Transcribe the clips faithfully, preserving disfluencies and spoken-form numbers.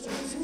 Thank you.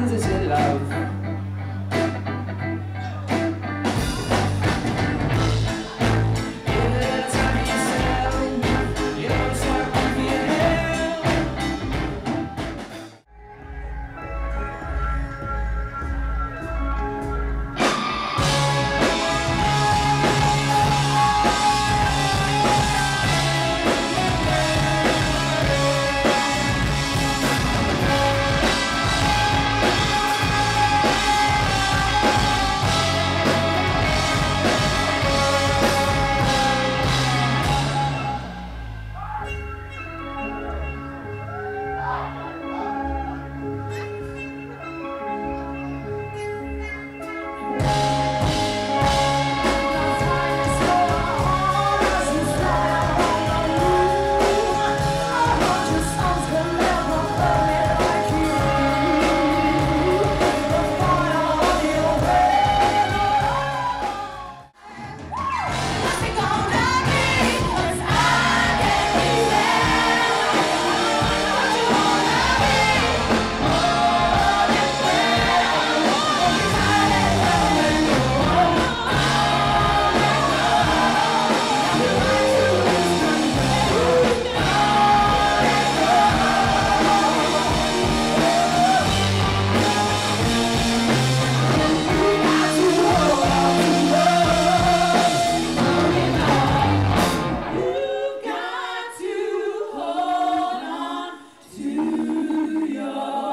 friends is in love. In the time you sell, you don't start with your you.